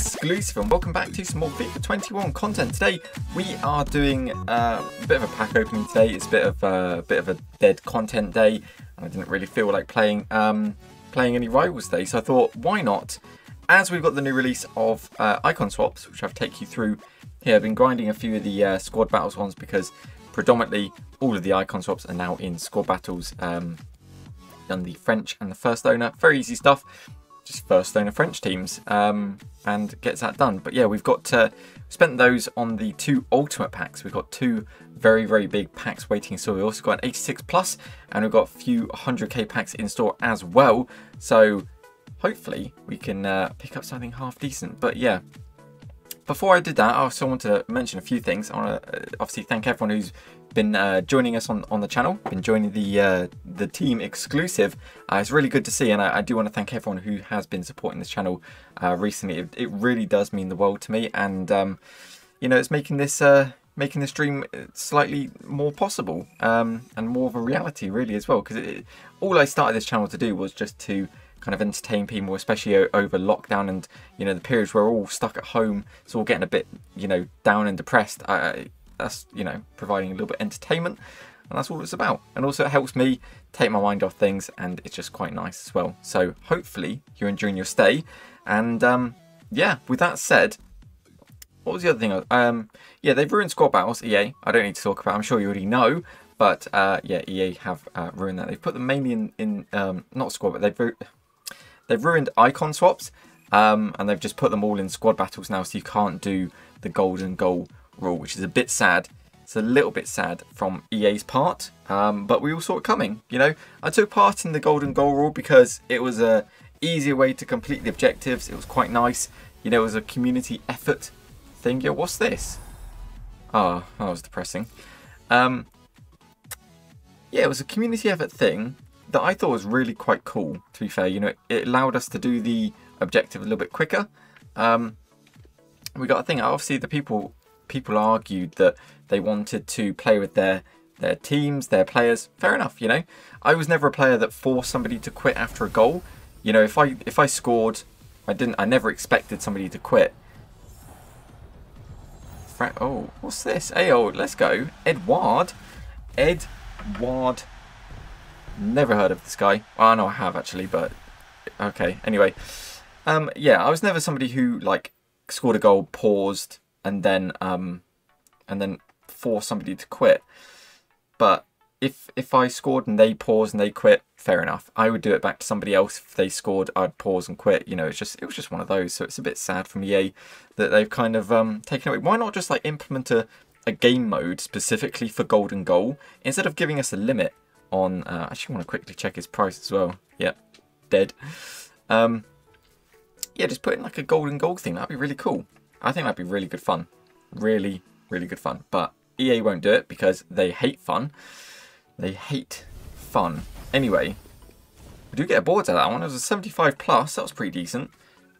Exclusive, and welcome back to some more FIFA 21 content. Today we are doing a bit of a pack opening today. It's a bit of a dead content day, and I didn't really feel like playing any rivals today, so I thought, why not? As we've got the new release of icon swaps, which I've taken you through here, I've been grinding a few of the squad battles ones because predominantly all of the icon swaps are now in squad battles. Done the French and the first owner, very easy stuff. Just first owner French teams and gets that done. But yeah, we've got spent those on the two ultimate packs. We've got two very big packs waiting in store. We also got an 86 plus, and we've got a few 100k packs in store as well. So hopefully we can pick up something half decent. But yeah, before I did that, I also want to mention a few things. I want to obviously thank everyone who's been joining us on the channel, been joining the team Exclusive. It's really good to see, and I do want to thank everyone who has been supporting this channel recently. It really does mean the world to me, and you know, it's making this dream slightly more possible and more of a reality really as well, because all I started this channel to do was just to kind of entertain people, especially over lockdown and, you know, the periods where we're all stuck at home, so we're getting a bit, you know, down and depressed. That's, you know, providing a little bit of entertainment, and that's all it's about. And also it helps me take my mind off things, and it's just quite nice as well. So hopefully you're enjoying your stay. And yeah, with that said, what was the other thing? Yeah, they've ruined squad battles, EA. I don't need to talk about it. I'm sure you already know, but yeah, EA have ruined that. They've put them mainly in not squad, but they've ruined icon swaps, and they've just put them all in squad battles now, so you can't do the golden goal rule, which is a bit sad. It's a little bit sad from EA's part, but we all saw it coming. You know, I took part in the golden goal rule because it was a easier way to complete the objectives. It was quite nice. You know, it was a community effort thing. Yo, what's this? Ah, oh, that was depressing. Yeah, it was a community effort thing that I thought was really quite cool, to be fair. You know, it allowed us to do the objective a little bit quicker. We got a thing, obviously the people argued that they wanted to play with their teams, their players. Fair enough, you know. I was never a player that forced somebody to quit after a goal. You know, if I scored, I never expected somebody to quit. Oh, what's this? Hey, oh, let's go. Edouard. Never heard of this guy. Oh no, I have actually, but okay. Anyway, yeah, I was never somebody who like scored a goal, paused, and then force somebody to quit. But if I scored and they paused and they quit, fair enough. I would do it back to somebody else. If they scored, I'd pause and quit. You know, it was just one of those. So it's a bit sad from EA that they've kind of taken away. Why not just like implement a game mode specifically for golden goal instead of giving us a limit on? I actually want to quickly check his price as well. Yeah, dead. Yeah, just put in like a golden goal thing. That'd be really cool. I think that'd be really good fun. Really, really good fun. But EA won't do it because they hate fun. They hate fun. Anyway, we do get a board out of that one. It was a 75 plus. That was pretty decent.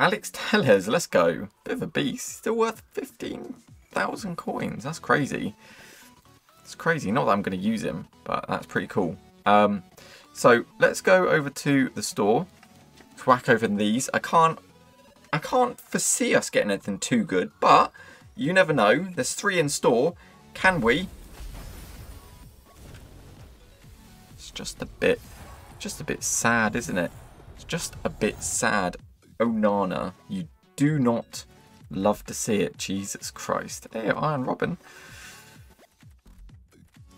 Alex Tellez, let's go. Bit of a beast. Still worth 15,000 coins. That's crazy. It's crazy. Not that I'm going to use him, but that's pretty cool. So let's go over to the store. Whack over these. I can't foresee us getting anything too good, but you never know. There's three in store. Can we? It's just a bit sad, isn't it? It's just a bit sad. Onana, you do not love to see it. Jesus Christ. Hey, Iron Robin.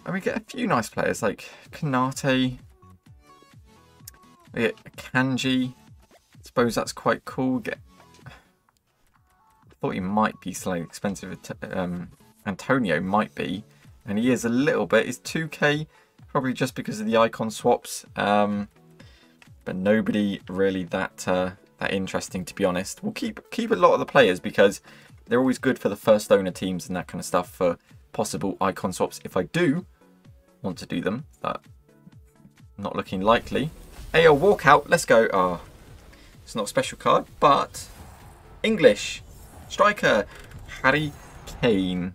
And we get a few nice players like Kanate. We get Kanji. I suppose that's quite cool. I thought he might be slightly expensive. Antonio might be, and he is a little bit. He's 2k, probably just because of the icon swaps. But nobody really that interesting, to be honest. We'll keep a lot of the players because they're always good for the first owner teams and that kind of stuff for possible icon swaps if I do want to do them. That not looking likely. Hey, I'll walk out. Let's go. Ah, oh, it's not a special card, but English. Striker, Harry Kane.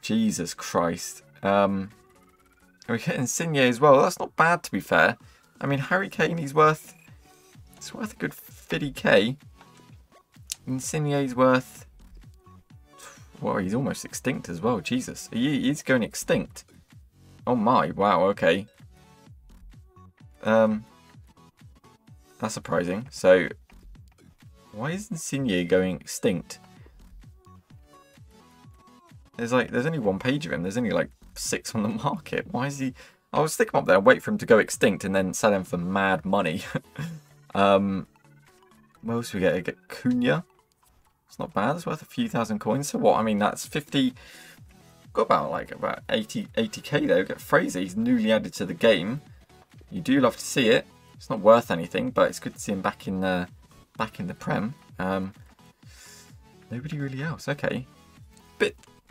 Jesus Christ. We get Insigne as well. That's not bad, to be fair. I mean, Harry Kane, he's worth a good 50k. Insigne's worth... Well, he's almost extinct as well. Jesus. He's going extinct. Oh my. Wow. Okay. That's surprising. So, why is Insigne going extinct? There's only one page of him. There's only like 6 on the market. Why is he... I'll stick him up there and wait for him to go extinct and then sell him for mad money. What else do we get? We get Cunha. It's not bad. It's worth a few thousand coins. So what? I mean, that's 50... Got about 80k there. We get Fraser. He's newly added to the game. You do love to see it. It's not worth anything, but it's good to see him back in the Prem. Nobody really else. Okay.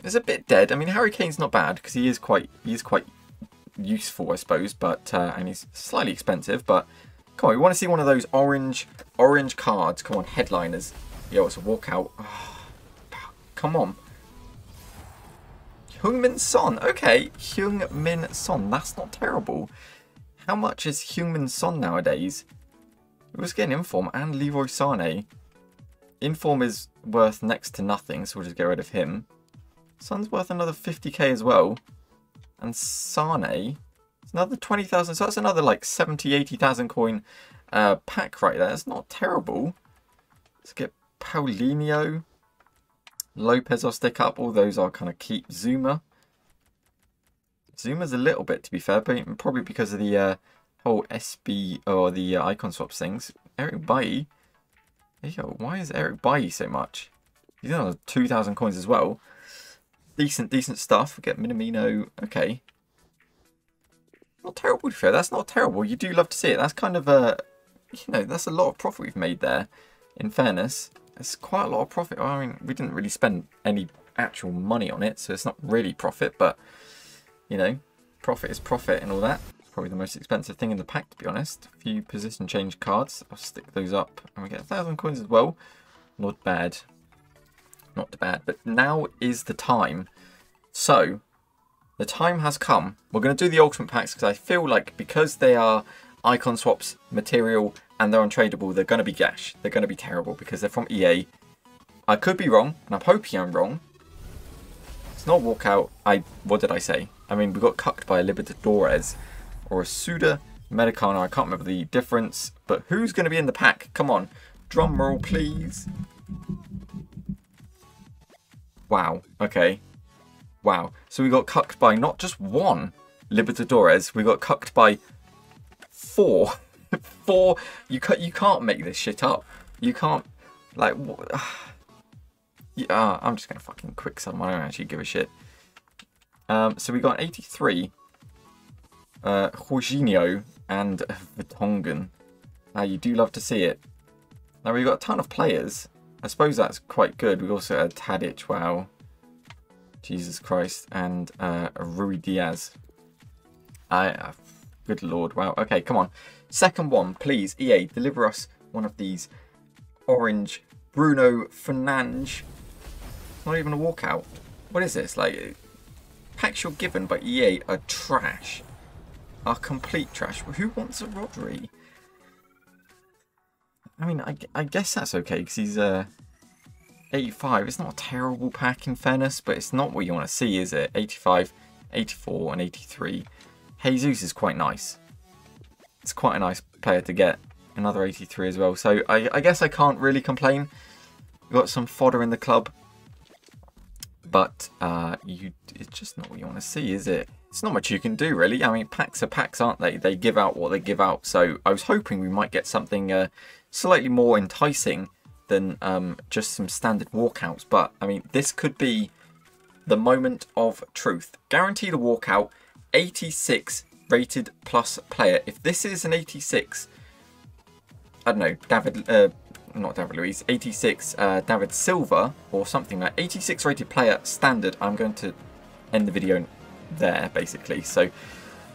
It's a bit dead. I mean, Harry Kane's not bad because he is quite useful, I suppose. But and he's slightly expensive. But come on, we want to see one of those orange cards. Come on, headliners. Yo, it's a walkout. Oh, come on. Heung-Min Son. Okay, Heung-Min Son. That's not terrible. How much is Heung-Min Son nowadays? We're just getting Inform and Leroy Sane. Inform is worth next to nothing, so we'll just get rid of him. Son's worth another 50k as well. And Sane, it's another 20,000. So that's another like 70, 80,000 coin pack right there. It's not terrible. Let's get Paulinho. Lopez I'll stick up. All those I'll kind of keep. Zuma. Zuma's a little bit, to be fair, but probably because of the whole SB or the icon swaps things. Eric Bailly. Yo, why is Eric Bailly so much? He's on 2,000 coins as well. Decent stuff. We get Minamino. Okay. Not terrible, to be fair. That's not terrible. You do love to see it. That's kind of a, you know, that's a lot of profit we've made there. In fairness, it's quite a lot of profit. I mean, we didn't really spend any actual money on it, so it's not really profit, but, you know, profit is profit and all that. It's probably the most expensive thing in the pack, to be honest. A few position change cards. I'll stick those up. And we get 1,000 coins as well. Not bad. Not bad, but now is the time. So the time has come. We're going to do the ultimate packs because I feel like because they are icon swaps material and they're untradeable, they're going to be gash. They're going to be terrible because they're from EA. I could be wrong, and I'm hoping I'm wrong. It's not walkout. What did I say? I mean, we got cucked by a Libertadores or a Suda Americana. I can't remember the difference. But who's going to be in the pack? Come on, drum roll, please. Wow, okay. Wow. So we got cucked by not just one Libertadores, we got cucked by 4. 4. You can't make this shit up. You can't, like, yeah, I'm just going to fucking quick someone. I don't actually give a shit. So we got 83, Jorginho and Vertonghen. Now you do love to see it. Now we've got a ton of players. I suppose that's quite good. We also had Tadic, wow. Jesus Christ. And Rui Diaz. Good lord, wow. Okay, come on. Second one, please. EA, deliver us one of these orange Bruno Fernandes. Not even a walkout. What is this? Like, packs you're given by EA are trash. Are complete trash. Who wants a Rodri? I mean, I guess that's okay because he's 85. It's not a terrible pack in fairness, but it's not what you want to see, is it? 85, 84 and 83. Jesus is quite nice. It's quite a nice player to get. Another 83 as well. So I guess I can't really complain. We've got some fodder in the club. But it's just not what you want to see, is it? It's not much you can do, really. I mean, packs are packs, aren't they? They give out what they give out. So I was hoping we might get something slightly more enticing than just some standard walkouts. But, I mean, this could be the moment of truth. Guaranteed a walkout, 86 rated plus player. If this is an 86, I don't know, David Silva or something like 86 rated player standard, I'm going to end the video there basically. So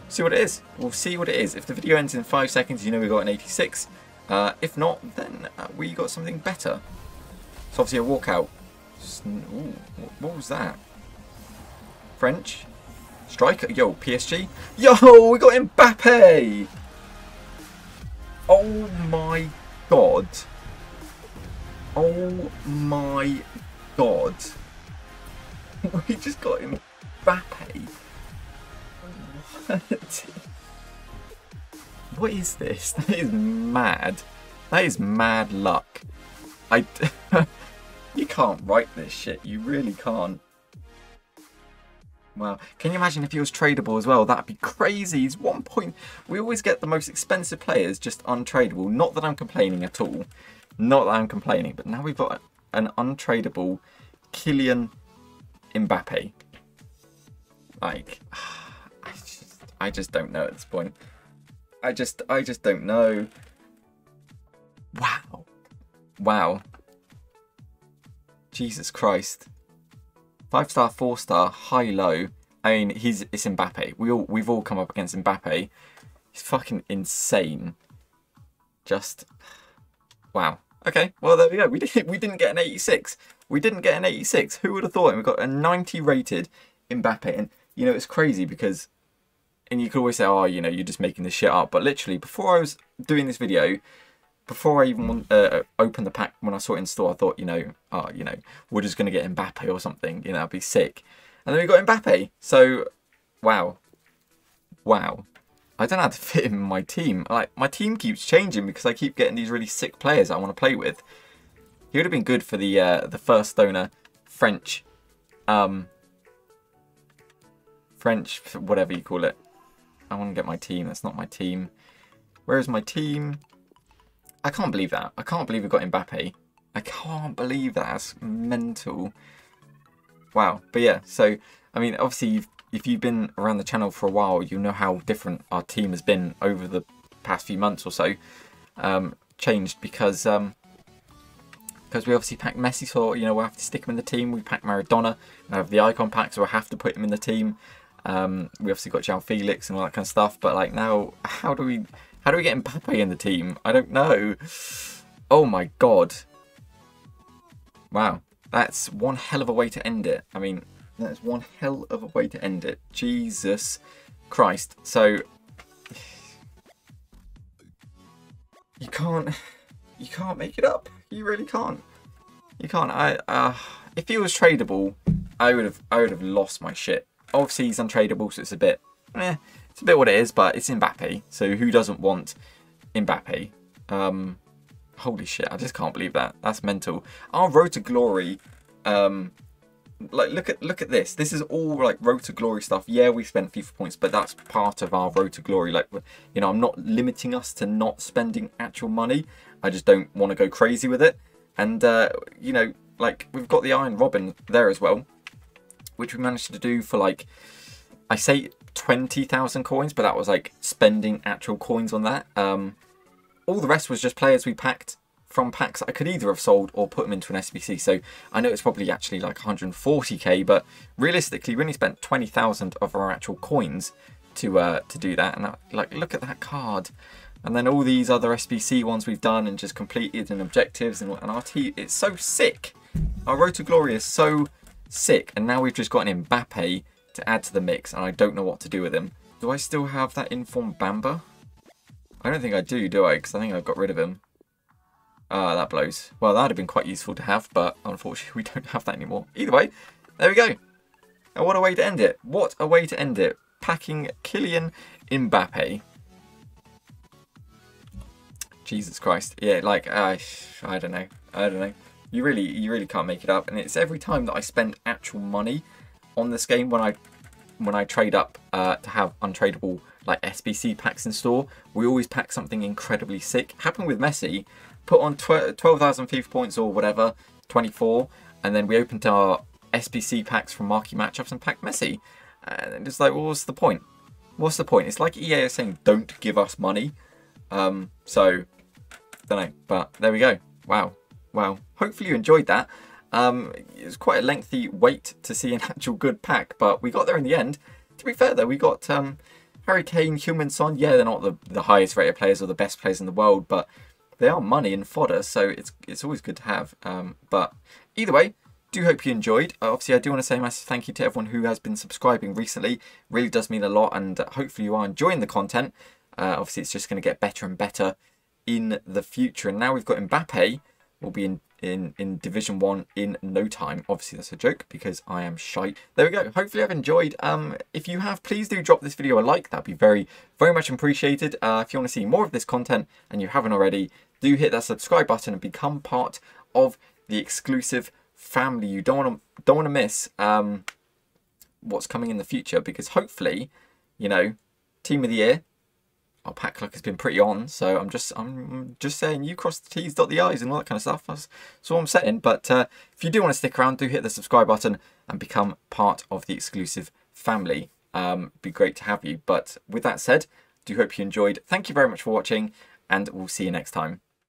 see what it is. We'll see what it is. If the video ends in 5 seconds, you know we got an 86. If not, then we got something better. It's obviously a walkout. Ooh, what was that? French striker. Yo, PSG. Yo, we got Mbappe. Oh my god. Oh my god. We just got him Mbappe. What? What is this? That is mad. That is mad luck. You can't write this shit. You really can't. Wow. Can you imagine if he was tradable as well? That'd be crazy. He's 1 point. We always get the most expensive players just untradeable. Not that I'm complaining at all. Not that I'm complaining. But now we've got an untradeable Kylian Mbappe. Like, I just don't know at this point. I just don't know. Wow. Wow. Jesus Christ. 5-star, 4-star, high, low. I mean, it's Mbappe. We've all come up against Mbappe. He's fucking insane. Just wow. Okay, well there we go. We didn't get an 86. We didn't get an 86. Who would have thought? And we got a 90 rated Mbappe. And you know it's crazy because, and you could always say, oh, you know, you're just making this shit up. But literally, before I was doing this video, before I even opened the pack, when I saw it in store, I thought, you know, oh, you know, we're just going to get Mbappe or something. You know, that'd be sick. And then we got Mbappe. So, wow. Wow. I don't know how to fit him in my team. Like, my team keeps changing because I keep getting these really sick players I want to play with. He would have been good for the first donor, French. French, whatever you call it. I want to get my team. That's not my team. Where is my team? I can't believe that. I can't believe we got Mbappe. I can't believe that. That's mental. Wow. But yeah, so, I mean, obviously, if you've been around the channel for a while, you know how different our team has been over the past few months or so. Changed because we obviously packed Messi, so, you know, we'll have to stick him in the team. We packed Maradona. I have the icon pack, so we'll have to put him in the team. We obviously got João Felix and all that kind of stuff. But, like, now, how do we get Mbappe in the team? I don't know. Oh my god. Wow. That's one hell of a way to end it. I mean, that's one hell of a way to end it. Jesus Christ. So, you can't make it up. You really can't. You can't. If he was tradable, I would have lost my shit. Obviously, he's untradeable, so it's a bit, eh. It's a bit what it is, but it's Mbappe. So who doesn't want Mbappe? Holy shit, I just can't believe that. That's mental. Our road to glory, like look at this. This is all like road to glory stuff. Yeah, we spent FIFA points, but that's part of our road to glory. Like, you know, I'm not limiting us to not spending actual money. I just don't want to go crazy with it. And you know, like we've got the Iron Robin there as well, which we managed to do for like, I say 20,000 coins, but that was like spending actual coins on that. All the rest was just players we packed from packs that I could either have sold or put them into an SBC. So I know it's probably actually like 140k, but realistically, we only spent 20,000 of our actual coins to do that. And that, like, look at that card. And then all these other SBC ones we've done and just completed and objectives and our team. It's so sick. Our road to glory is so sick. And now we've just got an Mbappe to add to the mix, and I don't know what to do with him. Do I still have that informed Bamba? I don't think I do I? Because I think I've got rid of him. That blows. Well, that would have been quite useful to have, but unfortunately we don't have that anymore. Either way, there we go. And what a way to end it. What a way to end it. Packing Kylian Mbappe. Jesus Christ. Yeah, like, I don't know. I don't know. You really can't make it up. And it's every time that I spend actual money on this game, when I trade up to have untradeable like SBC packs in store, we always pack something incredibly sick. Happened with Messi, put on 12,000 FIFA points or whatever, 24, and then we opened our SBC packs from marquee matchups and packed Messi. And it's like, well, what's the point? What's the point? It's like EA is saying, don't give us money. So, don't know, but there we go. Wow, wow. Hopefully you enjoyed that. It was quite a lengthy wait to see an actual good pack, but we got there in the end. To be fair though, we got Harry Kane, Heung-Min Son. Yeah, they're not the highest rated players or the best players in the world, but they are money and fodder, so it's always good to have. But either way, do hope you enjoyed. Obviously, I do want to say a massive thank you to everyone who has been subscribing recently. It really does mean a lot, and hopefully you are enjoying the content. Obviously, it's just going to get better and better in the future. And now we've got Mbappe. We'll be in in Division 1 in no time. Obviously, that's a joke because I am shite. There we go. Hopefully, I've enjoyed. If you have, please do drop this video a like. That'd be very, very much appreciated. If you want to see more of this content and you haven't already, do hit that subscribe button and become part of the exclusive family. You don't want to miss what's coming in the future, because hopefully, you know, Team of the Year. Our pack luck has been pretty on, so I'm just saying, you cross the T's, dot the I's and all that kind of stuff. That's what I'm saying. But if you do want to stick around, do hit the subscribe button and become part of the exclusive family. It'd be great to have you. But with that said, I do hope you enjoyed. Thank you very much for watching, and we'll see you next time.